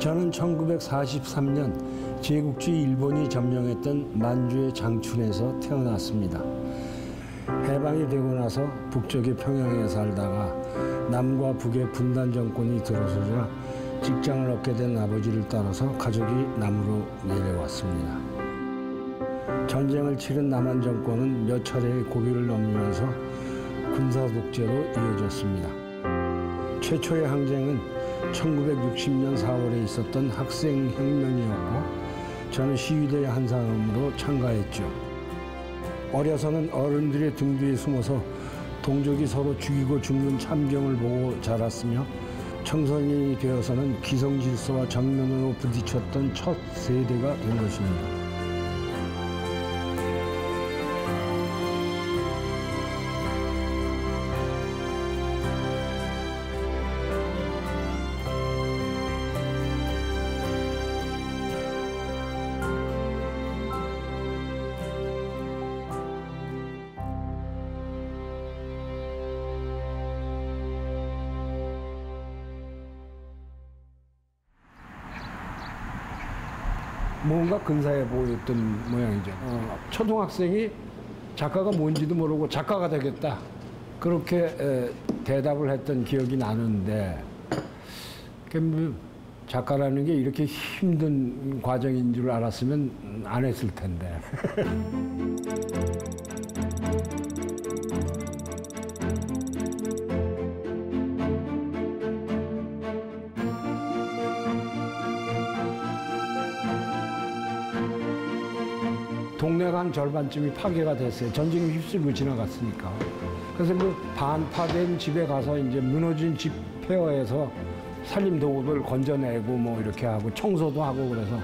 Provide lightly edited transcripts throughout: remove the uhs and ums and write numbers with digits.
저는 1943년 제국주의 일본이 점령했던 만주의 장춘에서 태어났습니다. 해방이 되고 나서 북쪽의 평양에 살다가 남과 북의 분단 정권이 들어서자 직장을 얻게 된 아버지를 따라서 가족이 남으로 내려왔습니다. 전쟁을 치른 남한 정권은 몇 차례의 고비를 넘으면서 군사 독재로 이어졌습니다. 최초의 항쟁은 1960년 4월에 있었던 학생혁명이었고 저는 시위대의 한 사람으로 참가했죠. 어려서는 어른들의 등 뒤에 숨어서 동족이 서로 죽이고 죽는 참경을 보고 자랐으며 청소년이 되어서는 기성질서와 정면으로 부딪혔던 첫 세대가 된 것입니다. 뭔가 근사해 보였던 모양이죠. 초등학생이 작가가 뭔지도 모르고 작가가 되겠다 그렇게 대답을 했던 기억이 나는데 작가라는 게 이렇게 힘든 과정인 줄 알았으면 안 했을 텐데. 동네가 한 절반쯤이 파괴가 됐어요. 전쟁이 휩쓸고 지나갔으니까. 그래서 그 반파된 집에 가서 이제 무너진 집 폐허에서 살림도구를 건져내고 뭐 이렇게 하고 청소도 하고 그래서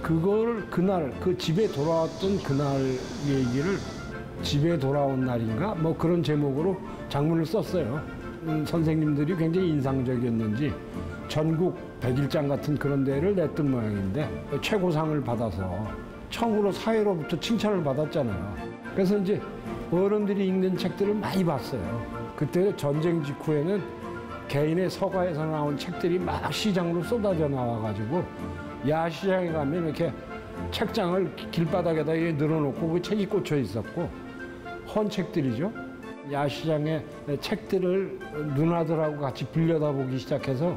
그걸 그날 그 집에 돌아왔던 그날 얘기를 집에 돌아온 날인가 뭐 그런 제목으로 장문을 썼어요. 선생님들이 굉장히 인상적이었는지 전국 백일장 같은 그런 데를 냈던 모양인데 최고상을 받아서. 처음으로 사회로부터 칭찬을 받았잖아요. 그래서 이제 어른들이 읽는 책들을 많이 봤어요. 그때 전쟁 직후에는 개인의 서가에서 나온 책들이 막 시장으로 쏟아져 나와가지고 야시장에 가면 이렇게 책장을 길바닥에다 늘어놓고 그 책이 꽂혀 있었고 헌 책들이죠. 야시장에 책들을 누나들하고 같이 빌려다보기 시작해서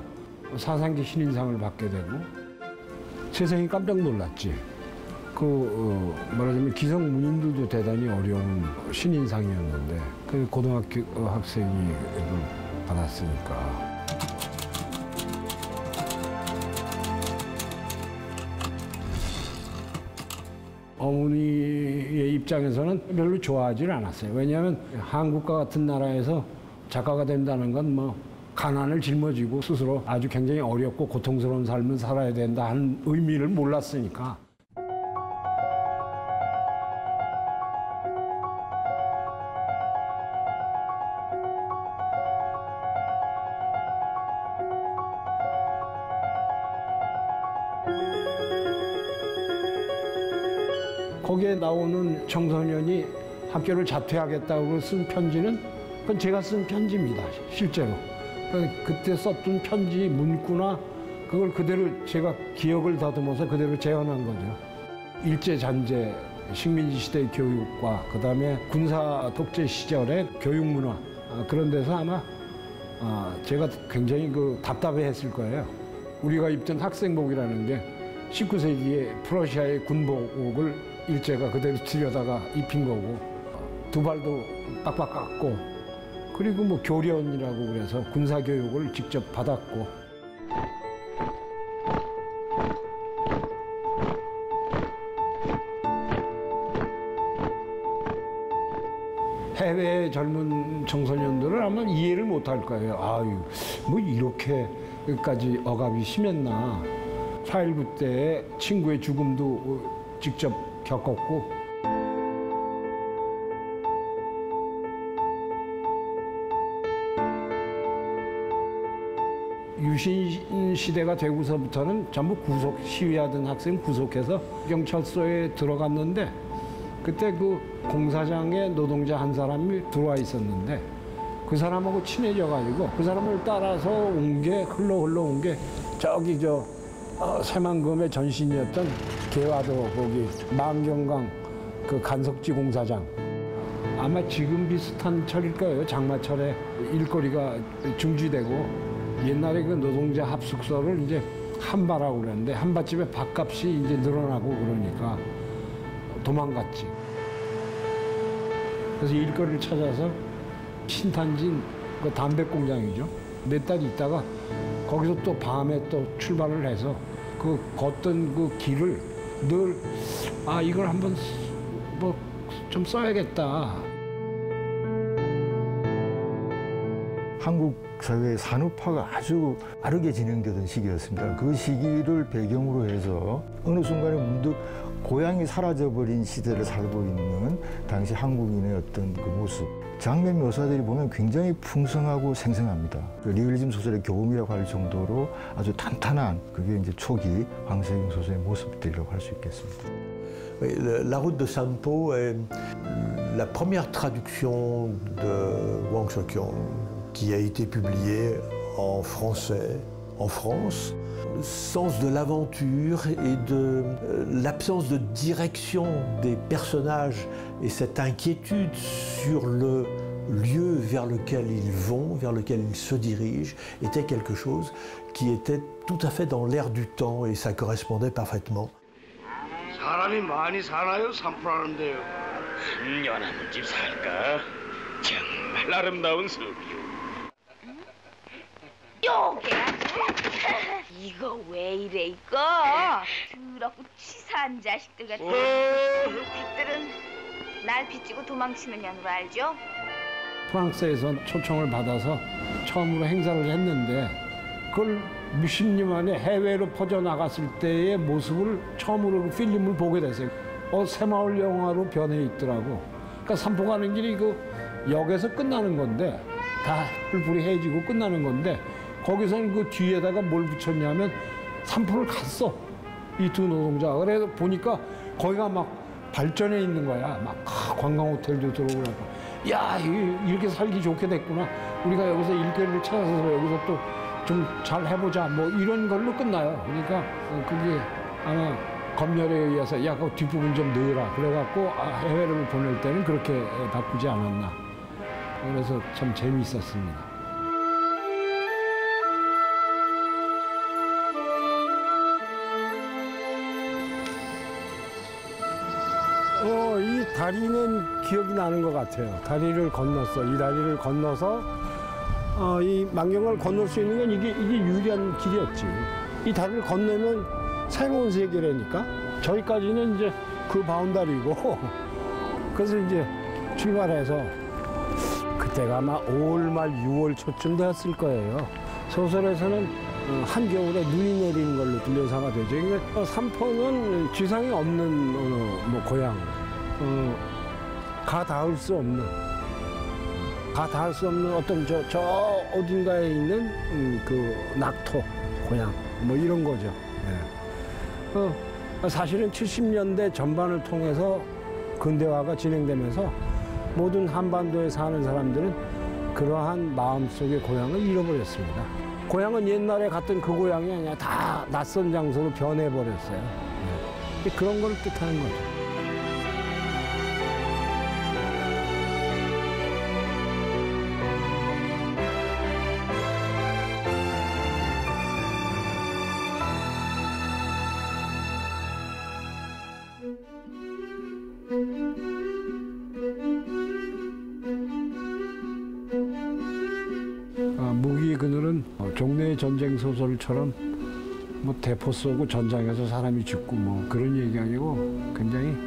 사상기 신인상을 받게 되고 세상이 깜짝 놀랐지. 말하자면 기성문인들도 대단히 어려운 신인상이었는데 그 고등학교 학생이 받았으니까. 어머니의 입장에서는 별로 좋아하지 않았어요. 왜냐하면 한국과 같은 나라에서 작가가 된다는 건 뭐 가난을 짊어지고 스스로 아주 굉장히 어렵고 고통스러운 삶을 살아야 된다 하는 의미를 몰랐으니까. 거기에 나오는 청소년이 학교를 자퇴하겠다고 쓴 편지는 그건 제가 쓴 편지입니다. 실제로. 그때 썼던 편지 문구나 그걸 그대로 제가 기억을 다듬어서 그대로 재현한 거죠. 일제잔재, 식민지 시대의 교육과 그다음에 군사 독재 시절의 교육 문화 그런 데서 아마 제가 굉장히 답답해했을 거예요. 우리가 입던 학생복이라는 게 19세기에 프러시아의 군복을 일제가 그대로 들여다가 입힌 거고 두 발도 빡빡 깎고 그리고 뭐 교련이라고 그래서 군사교육을 직접 받았고 해외의 젊은 청소년들은 아마 이해를 못할 거예요. 아유 뭐 이렇게까지 억압이 심했나. 4.19 때 친구의 죽음도 직접 겪었고 유신 시대가 되고서부터는 전부 구속 시위하던 학생 구속해서 경찰서에 들어갔는데 그때 그 공사장에 노동자 한 사람이 들어와 있었는데 그 사람하고 친해져 가지고 그 사람을 따라서 온 게 흘러 온 게 저기 새만금의 전신이었던 개화도 거기 만경강 그 간석지 공사장 아마 지금 비슷한 철일 거예요. 장마철에 일거리가 중지되고 옛날에 그 노동자 합숙소를 이제 한바라고 그랬는데 한밭집에 밥값이 이제 늘어나고 그러니까 도망갔지. 그래서 일거리를 찾아서 신탄진 그 담배 공장이죠. 몇 달 있다가 거기서 또 밤에 또 출발을 해서 그 걷던 그 길을 늘 아 이걸 한번 뭐 좀 써야겠다. 한국 사회의 산업화가 아주 빠르게 진행되던 시기였습니다. 그 시기를 배경으로 해서 어느 순간에 문득 고향이 사라져버린 시대를 살고 있는 당시 한국인의 어떤 그 모습. 장면 묘사들이 보면 굉장히 풍성하고 생생합니다. 그 리얼리즘 소설의 교훈이라고 할 정도로 아주 탄탄한 그게 이제 초기 황소경 소설의 모습들이라고 할 수 있겠습니다. La route de Sampo est la première traduction de Wang Sokyong qui a été publiée en français en France. Sens de l'aventure et de l'absence de direction des personnages et cette inquiétude sur le lieu vers lequel ils vont, vers lequel ils se dirigent, était quelque chose qui était tout à fait dans l'air du temps et ça correspondait parfaitement. 사람이 많이 살아요, 산포라는데요. 신년한 집 살까? 정말 아름다운 숲이요. 이거 왜 이래 이거? 더럽고 치사한 자식들 같은 놈들은 날 비치고 도망치는 년으로 알죠? 프랑스에서 초청을 받아서 처음으로 행사를 했는데 그걸 몇십 년 만에 해외로 퍼져나갔을 때의 모습을 처음으로 그 필름을 보게 됐어요. 새마을 영화로 변해 있더라고. 그러니까 삼포 가는 길이 그 역에서 끝나는 건데 다 뿔뿔이 해지고 끝나는 건데 거기서는 그 뒤에다가 뭘 붙였냐면 삼포를 갔어. 이 두 노동자. 그래서 보니까 거기가 막 발전해 있는 거야. 막 관광 호텔도 들어오고 나서 야 이렇게 살기 좋게 됐구나. 우리가 여기서 일거리를 찾아서 여기서 또 좀 잘 해보자 뭐 이런 걸로 끝나요. 그러니까 그게 아마 검열에 의해서 야 그 뒷부분 좀 넣으라 그래갖고 해외로 보낼 때는 그렇게 바꾸지 않았나. 그래서 참 재미있었습니다. 이 다리는 기억이 나는 것 같아요. 다리를 건넜어. 이 다리를 건너서 이 만경강을 건널 수 있는 건 이게 유리한 길이었지. 이 다리를 건너면 새로운 세계라니까. 저기까지는 이제 그 바운다리고. 그래서 이제 출발해서 그때가 아마 5월 말 6월 초쯤 되었을 거예요. 소설에서는 한겨울에 눈이 내리는 걸로 묘사가 되죠. 그러니까 삼포는 지상이 없는 뭐 고향, 가 닿을 수 없는, 가 닿을 수 없는 어떤 저 어딘가에 있는 그 낙토, 고향, 뭐 이런 거죠. 네. 사실은 70년대 전반을 통해서 근대화가 진행되면서 모든 한반도에 사는 사람들은 그러한 마음속의 고향을 잃어버렸습니다. 고향은 옛날에 갔던 그 고향이 아니라 다 낯선 장소로 변해버렸어요. 네. 그런 걸 뜻하는 거죠. 전쟁 소설처럼 뭐 대포 쏘고 전장에서 사람이 죽고 뭐 그런 얘기 아니고 굉장히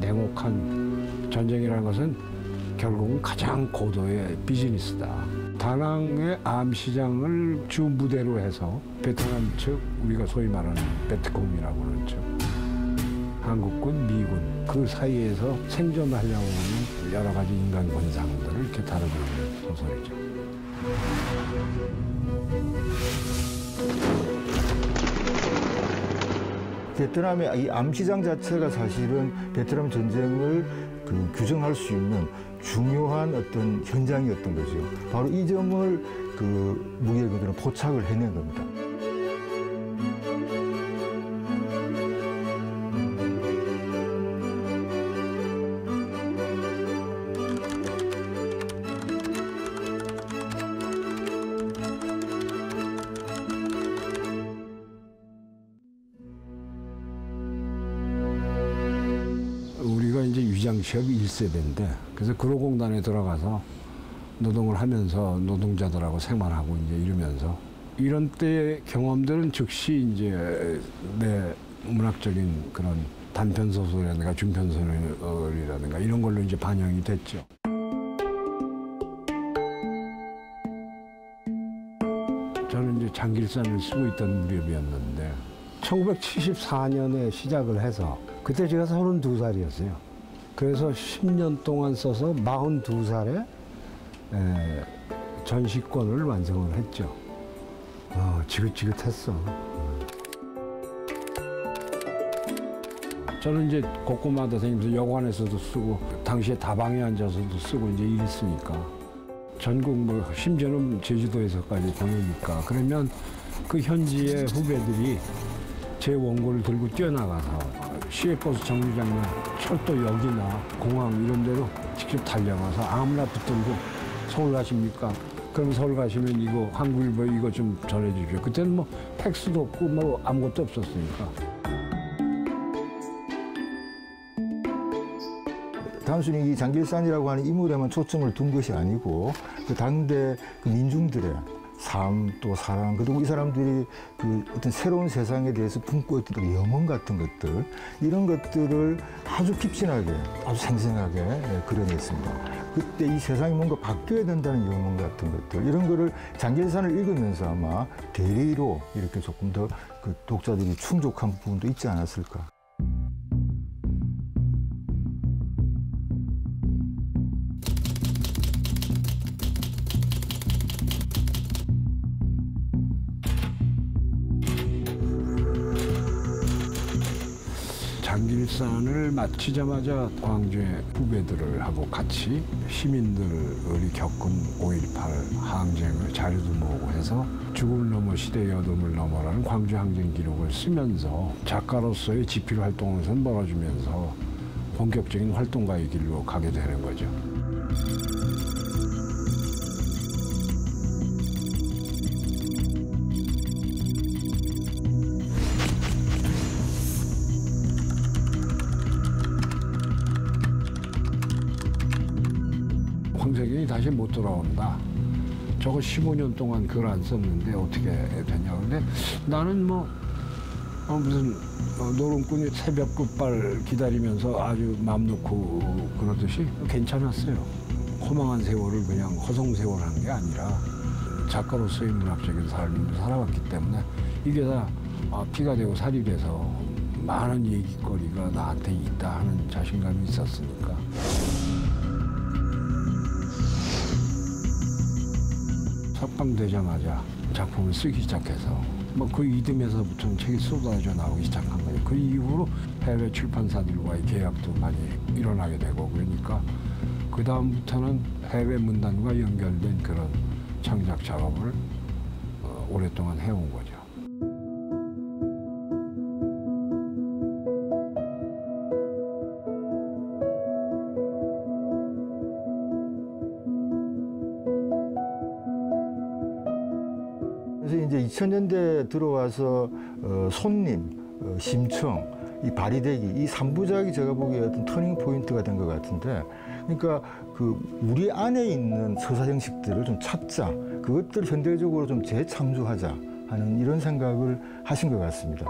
냉혹한 전쟁이라는 것은 결국은 가장 고도의 비즈니스다. 다낭의 암시장을 주 무대로 해서 베트남 측 우리가 소위 말하는 베트콩이라고 하는 측 한국군, 미군 그 사이에서 생존하려고 하는 여러 가지 인간 권상들을 이렇게 다루는 소설이죠. 베트남의 이 암시장 자체가 사실은 베트남 전쟁을 그 규정할 수 있는 중요한 어떤 현장이었던 거죠. 바로 이 점을 그 무기의 그들은 포착을 해낸 겁니다. 노동공단 기업이 1세대인데 그래서 근로공단에 들어가서 노동을 하면서 노동자들하고 생활하고 이제 이러면서 이런 때의 경험들은 즉시 이제 내 문학적인 그런 단편 소설이라든가 중편 소설이라든가 이런 걸로 이제 반영이 됐죠. 저는 이제 장길산을 쓰고 있던 무렵이었는데 1974년에 시작을 해서 그때 제가 32살이었어요. 그래서 10년 동안 써서 42살에 전시권을 완성을 했죠. 지긋지긋했어. 저는 이제 곳곳마다 다니면서 여관에서도 쓰고 당시에 다방에 앉아서도 쓰고 이제 일했으니까 전국 뭐 심지어는 제주도에서까지 다니니까 그러면 그 현지의 후배들이 제 원고를 들고 뛰어나가서 시외버스 정류장이나 철도역이나 공항 이런 데로 직접 달려가서 아무나 붙들고 서울 가십니까? 그럼 서울 가시면 이거 한국일보 이거 좀 전해주십시오. 그때는 뭐 팩스도 없고 뭐 아무것도 없었으니까. 단순히 이 장길산이라고 하는 인물에만 초점을 둔 것이 아니고 그 당대 그 민중들의 삶 또 사랑 그리고 이 사람들이 그 어떤 새로운 세상에 대해서 품고 있던 그 염원 같은 것들 이런 것들을 아주 깊진하게 아주 생생하게 그려냈습니다. 그때 이 세상이 뭔가 바뀌어야 된다는 염원 같은 것들 이런 거를 장길산을 읽으면서 아마 대리로 이렇게 조금 더 그 독자들이 충족한 부분도 있지 않았을까. 장길산을 마치자마자 광주의 후배들하고 같이 시민들이 겪은 5.18 항쟁을 자료도 모으고 해서 죽음을 넘어 시대의 어둠을 넘어라는 광주 항쟁 기록을 쓰면서 작가로서의 집필 활동에서 멀어지면서 본격적인 활동가의 길로 가게 되는 거죠. 다시 못 돌아온다. 저거 15년 동안 글을 안 썼는데 어떻게 되냐. 근데 나는 뭐 무슨 노름꾼이 새벽 급발 기다리면서 아주 마음 놓고 그러듯이 괜찮았어요. 허망한 세월을 그냥 허송세월 한 게 아니라 작가로서의 문학적인 삶을 살아왔기 때문에 이게 다 피가 되고 살이 돼서 많은 얘기거리가 나한테 있다 하는 자신감이 있었으니까. 석방되자마자 작품을 쓰기 시작해서 뭐 그 이듬해서부터는 책이 쏟아져 나오기 시작한 거예요. 그 이후로 해외 출판사들과의 계약도 많이 일어나게 되고 그러니까 그 다음부터는 해외 문단과 연결된 그런 창작 작업을 오랫동안 해온 거죠. 그래서 이제 2000년대 들어와서 손님, 심청, 이 바리대기 이 3부작이 제가 보기에 어떤 터닝 포인트가 된 것 같은데, 그러니까 그 우리 안에 있는 서사 형식들을 좀 찾자, 그것들 현대적으로 좀 재창조하자 하는 이런 생각을 하신 것 같습니다.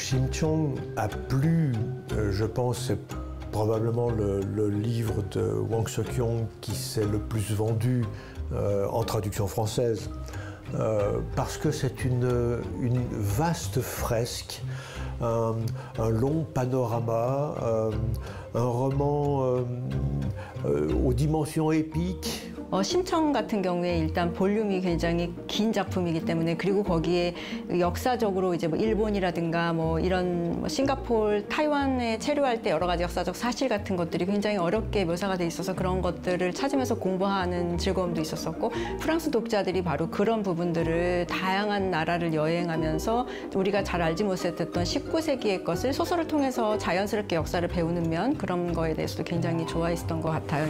Shim Chong a plu, je pense, c'est probablement le livre de Wang Sokyong qui s'est le plus vendu en traduction française, parce que c'est une vaste fresque, un long panorama, un roman aux dimensions épiques, 심청 같은 경우에 일단 볼륨이 굉장히 긴 작품이기 때문에, 그리고 거기에 역사적으로 이제 뭐 일본이라든가 뭐 이런 뭐 싱가포르, 타이완에 체류할 때 여러 가지 역사적 사실 같은 것들이 굉장히 어렵게 묘사가 돼 있어서 그런 것들을 찾으면서 공부하는 즐거움도 있었었고, 프랑스 독자들이 바로 그런 부분들을 다양한 나라를 여행하면서 우리가 잘 알지 못했던 19세기의 것을 소설을 통해서 자연스럽게 역사를 배우는 면, 그런 거에 대해서도 굉장히 좋아했던 것 같아요.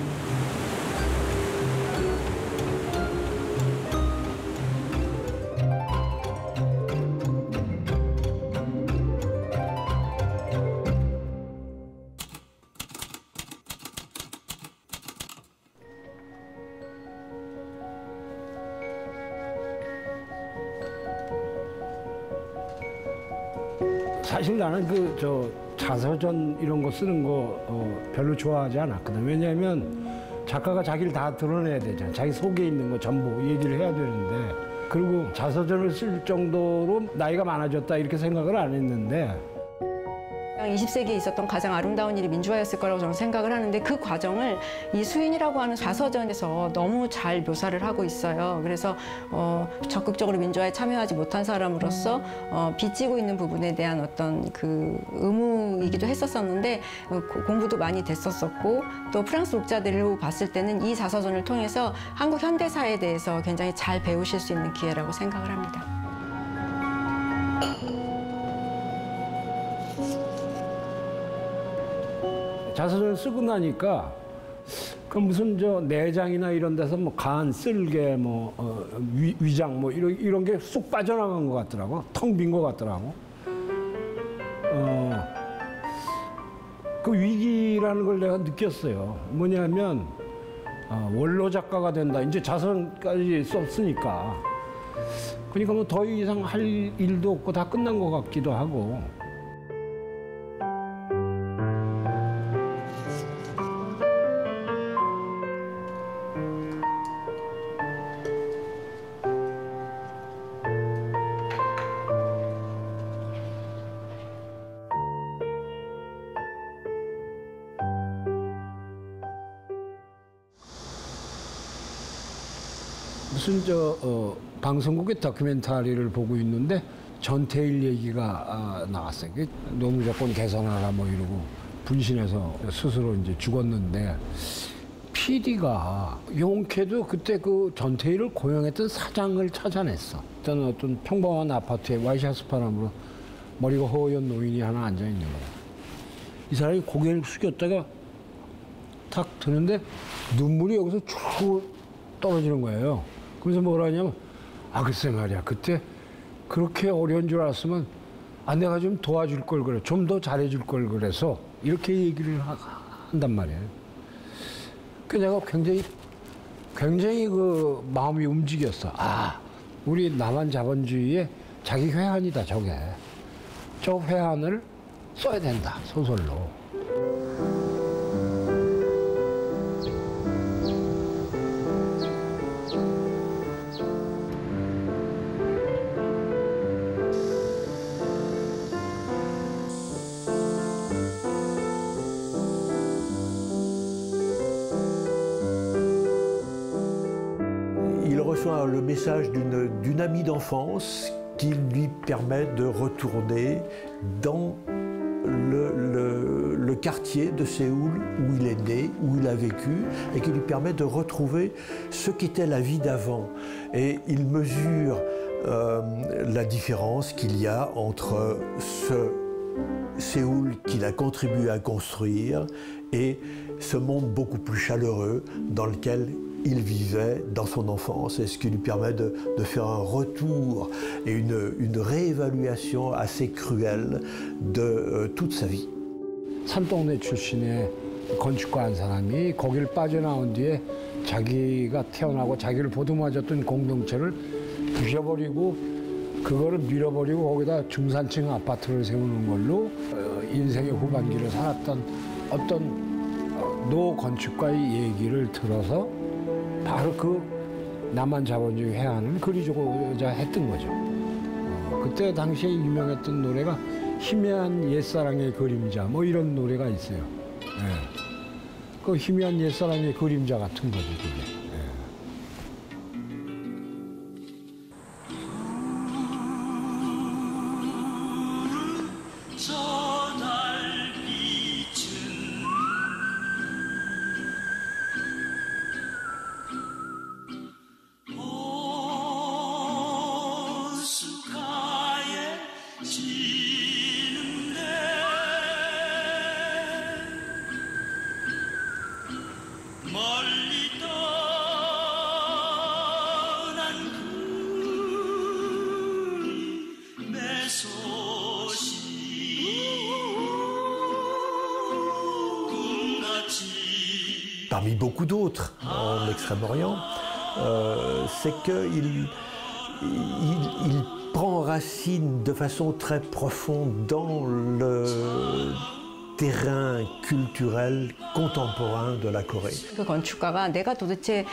사실 나는 자서전 이런 거 쓰는 거 별로 좋아하지 않았거든. 왜냐하면 작가가 자기를 다 드러내야 되잖아. 자기 속에 있는 거 전부 얘기를 해야 되는데, 그리고 자서전을 쓸 정도로 나이가 많아졌다 이렇게 생각을 안 했는데, 20세기에 있었던 가장 아름다운 일이 민주화였을 거라고 저는 생각을 하는데, 그 과정을 이 수인이라고 하는 자서전에서 너무 잘 묘사를 하고 있어요. 그래서 적극적으로 민주화에 참여하지 못한 사람으로서 빚지고 있는 부분에 대한 어떤 그 의무이기도 했었었는데, 공부도 많이 됐었었고, 또 프랑스 독자들로 봤을 때는 이 자서전을 통해서 한국 현대사에 대해서 굉장히 잘 배우실 수 있는 기회라고 생각을 합니다. 자서전을 쓰고 나니까 그 무슨 내장이나 이런 데서 간, 쓸개, 위장 이런 게 쑥 빠져나간 것 같더라고. 텅 빈 것 같더라고. 그 위기라는 걸 내가 느꼈어요. 뭐냐면 원로 작가가 된다. 이제 자서전까지 썼으니까. 그러니까 더 이상 할 일도 없고 다 끝난 것 같기도 하고. 무슨 방송국의 다큐멘터리를 보고 있는데 전태일 얘기가 나왔어요. 노무조건 개선하라 이러고 분신해서 스스로 이제 죽었는데, PD가 용케도 그때 그 전태일을 고용했던 사장을 찾아냈어. 일단 어떤 평범한 아파트에 와이셔츠 바람으로 머리가 허연 노인이 하나 앉아 있는 거야. 이 사람이 고개를 숙였다가 탁 드는데 눈물이 여기서 쭉 떨어지는 거예요. 그래서 뭐라 하냐면, 글쎄 말이야, 그때 그렇게 어려운 줄 알았으면 내가 좀 도와줄 걸 그래, 좀 더 잘해줄 걸 그래서 이렇게 얘기를 한단 말이에요. 그래서 내가 굉장히 그 마음이 움직였어. 우리 남한 자본주의의 자기 회한이다, 저게. 저 회한을 써야 된다, 소설로. Le message d'une amie d'enfance qui lui permet de retourner dans le quartier de Séoul où il est né, où il a vécu, et qui lui permet de retrouver ce qu'était la vie d'avant. Et il mesure la différence qu'il y a entre ce Séoul qu'il a contribué à construire et ce monde beaucoup plus chaleureux dans lequel il vivait dans son enfance, et ce qui lui permet de faire un retour et une réévaluation assez cruelle de toute sa vie. 산동네 출신의 건축가 한 사람이 거기를 빠져나온 뒤에 자기가 태어나고 자기를 보듬어줬던 공동체를 부셔버리고 그거를 밀어버리고 거기다 중산층 아파트를 세우는 걸로 인생의 후반기를 살았던 어떤 노 건축가의 얘기를 들어서 바로 그 남한 자본주의 회한을 그리고자 했던 거죠. 그때 당시에 유명했던 노래가 희미한 옛사랑의 그림자 이런 노래가 있어요. 예. 그 희미한 옛사랑의 그림자 같은 거죠, 그게. 예. parmi beaucoup d'autres en Extrême-Orient, c'est qu'il prend racine de façon très profonde dans le terrain culturel contemporain de la Corée. 그 건축가가 내가 도대체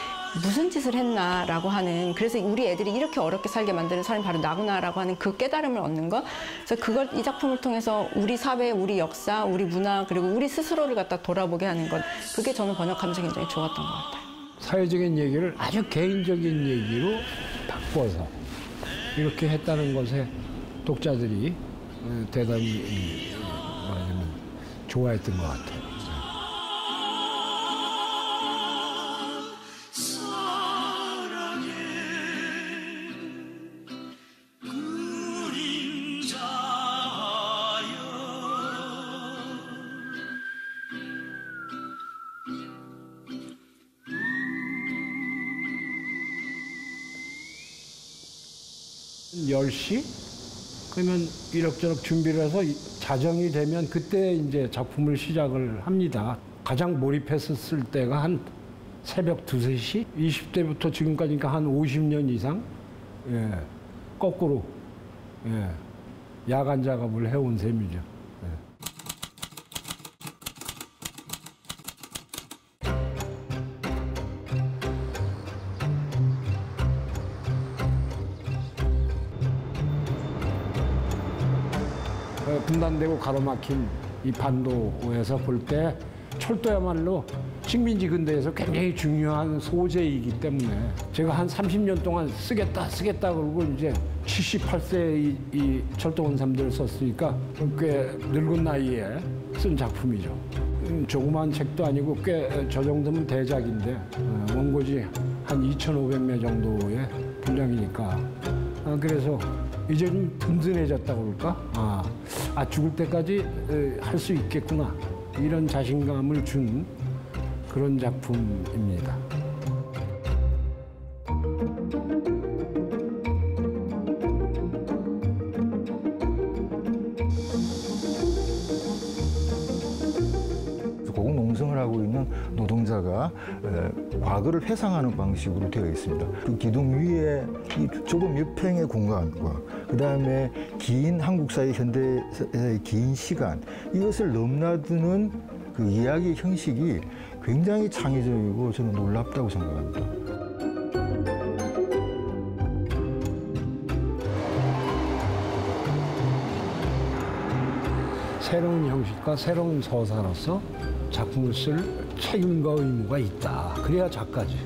무슨 짓을 했나라고 하는, 그래서 우리 애들이 이렇게 어렵게 살게 만드는 사람이 바로 나구나라고 하는 그 깨달음을 얻는 것. 그래서 그걸 이 작품을 통해서 우리 사회, 우리 역사, 우리 문화, 그리고 우리 스스로를 갖다 돌아보게 하는 것. 그게 저는 번역하면서 굉장히 좋았던 것 같아요. 사회적인 얘기를 아주 개인적인 얘기로 바꿔서 이렇게 했다는 것에 독자들이 대단히 좋아했던 것 같아요. 그러면 이럭저럭 준비를 해서 자정이 되면 그때 이제 작품을 시작을 합니다. 가장 몰입했었을 때가 한 새벽 2, 3시? 20대부터 지금까지니까 한 50년 이상? 예, 거꾸로. 예, 야간 작업을 해온 셈이죠. 분단되고 가로막힌 이 반도에서 볼 때 철도야말로 식민지 근대에서 굉장히 중요한 소재이기 때문에 제가 한 30년 동안 쓰겠다 그러고 이제 78세의 이 철도 원삼들을 썼으니까 꽤 늙은 나이에 쓴 작품이죠. 조그마한 책도 아니고 꽤 저 정도면 대작인데 원고지 한 2,500매 정도의 분량이니까 그래서 이제 좀 든든해졌다고 그럴까? 아 죽을 때까지 할 수 있겠구나, 이런 자신감을 준 그런 작품입니다. 고국 농성을 하고 있는 노동자가 과거를 회상하는 방식으로 되어 있습니다. 그 기둥 위에 이 조금 유팽의 공간과 그다음에 긴 한국사의 현대사의 긴 시간, 이것을 넘나드는 그 이야기 형식이 굉장히 창의적이고 저는 놀랍다고 생각합니다. 새로운 형식과 새로운 서사로서 작품을 쓸 책임과 의무가 있다. 그래야 작가지.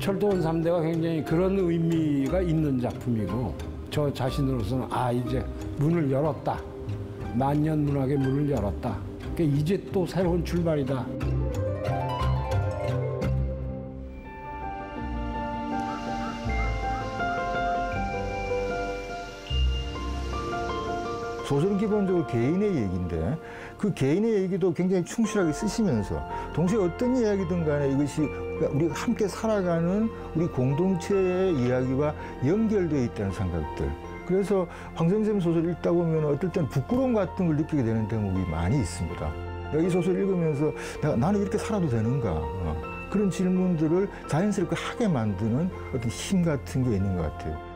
철도원 3대가 굉장히 그런 의미가 있는 작품이고, 저 자신으로서는 이제 문을 열었다. 만년 문학의 문을 열었다. 그러니까 이제 또 새로운 출발이다. 소설은 기본적으로 개인의 얘기인데 그 개인의 얘기도 굉장히 충실하게 쓰시면서 동시에 어떤 이야기든 간에 이것이 우리가 함께 살아가는 우리 공동체의 이야기와 연결되어 있다는 생각들. 그래서 황 선생님 소설 읽다 보면 어떨 때는 부끄러움 같은 걸 느끼게 되는 대목이 많이 있습니다. 이 소설 읽으면서 나는 이렇게 살아도 되는가? 그런 질문들을 자연스럽게 하게 만드는 어떤 힘 같은 게 있는 것 같아요.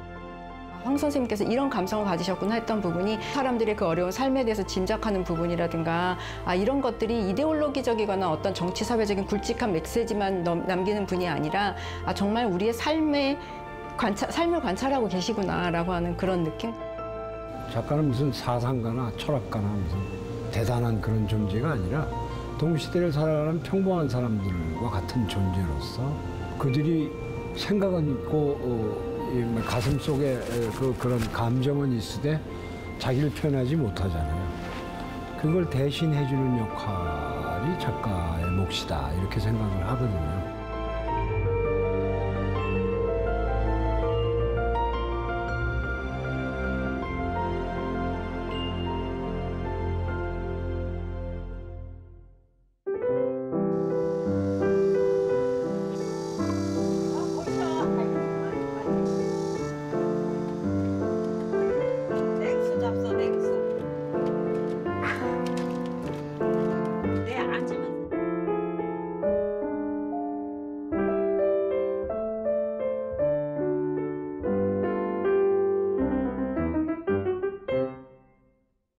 황 선생님께서 이런 감성을 가지셨구나 했던 부분이 사람들의 그 어려운 삶에 대해서 짐작하는 부분이라든가, 이런 것들이 이데올로기적이거나 어떤 정치 사회적인 굵직한 메시지만 남기는 분이 아니라 정말 우리의 삶을 관찰하고 계시구나라고 하는 그런 느낌. 작가는 무슨 사상가나 철학가나 무슨 대단한 그런 존재가 아니라 동시대를 살아가는 평범한 사람들과 같은 존재로서 그들이 생각은 있고 가슴 속에 그런 감정은 있으되 자기를 표현하지 못하잖아요. 그걸 대신해주는 역할이 작가의 몫이다, 이렇게 생각을 하거든요.